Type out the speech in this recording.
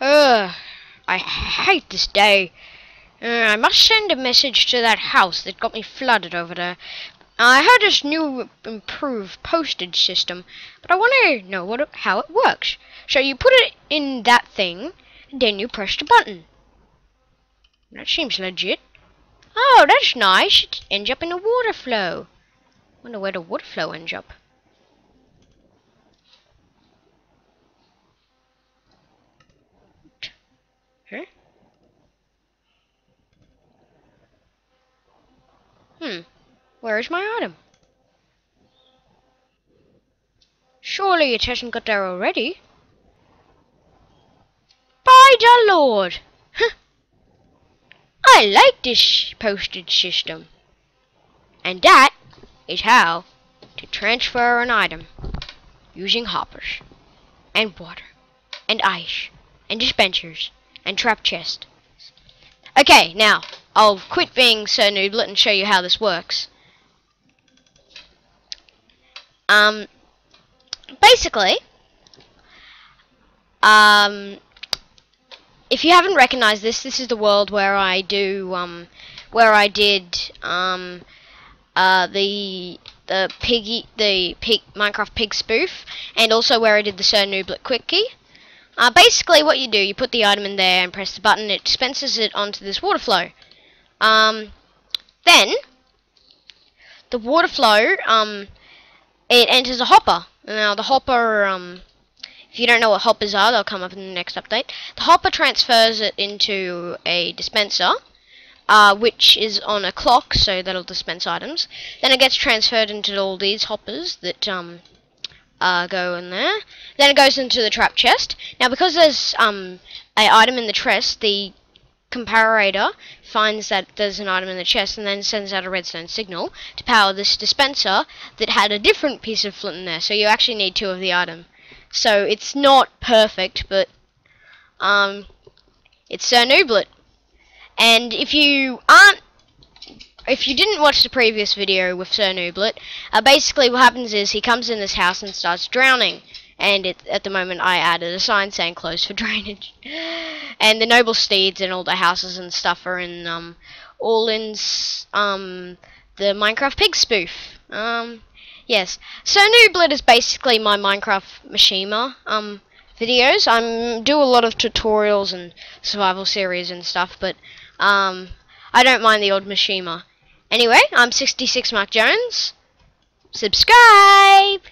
Ugh, I hate this day. I must send a message to that house that got me flooded over there. I heard this new improved postage system, but I want to know how it works. So you put it in that thing, and then you press the button. That seems legit. Oh, that's nice. It ends up in a water flow. Wonder where the water flow ends up. Huh? Where is my item? Surely it hasn't got there already. By the Lord! Huh. I like this postage system. And that is how to transfer an item using hoppers and water and ice and dispensers and trap chests. Okay, now I'll quit being Sir Nooblet and show you how this works. Basically, if you haven't recognized this, this is the world where I do, the Minecraft pig spoof, and also where I did the Sir Nooblet quickie. Basically, what you do, you put the item in there and press the button. It dispenses it onto this water flow. Then the water flow, it enters a hopper. Now the hopper, if you don't know what hoppers are, they'll come up in the next update. The hopper transfers it into a dispenser, which is on a clock, so that'll dispense items. Then it gets transferred into all these hoppers that go in there. Then it goes into the trap chest. Now because there's an item in the chest, the comparator finds that there's an item in the chest and then sends out a redstone signal to power this dispenser that had a different piece of flint in there, so you actually need two of the item. So it's not perfect, but it's Sir Nooblet. And if you didn't watch the previous video with Sir Nooblet, basically what happens is he comes in this house and starts drowning. And at the moment I added a sign saying closed for drainage. And the noble steeds and all the houses and stuff are in, all in, the Minecraft pig spoof. Yes. So Nooblet is basically my Minecraft Mishima, videos. I do a lot of tutorials and survival series and stuff, but, I don't mind the old Mishima. Anyway, I'm 66 Mark Jones. Subscribe!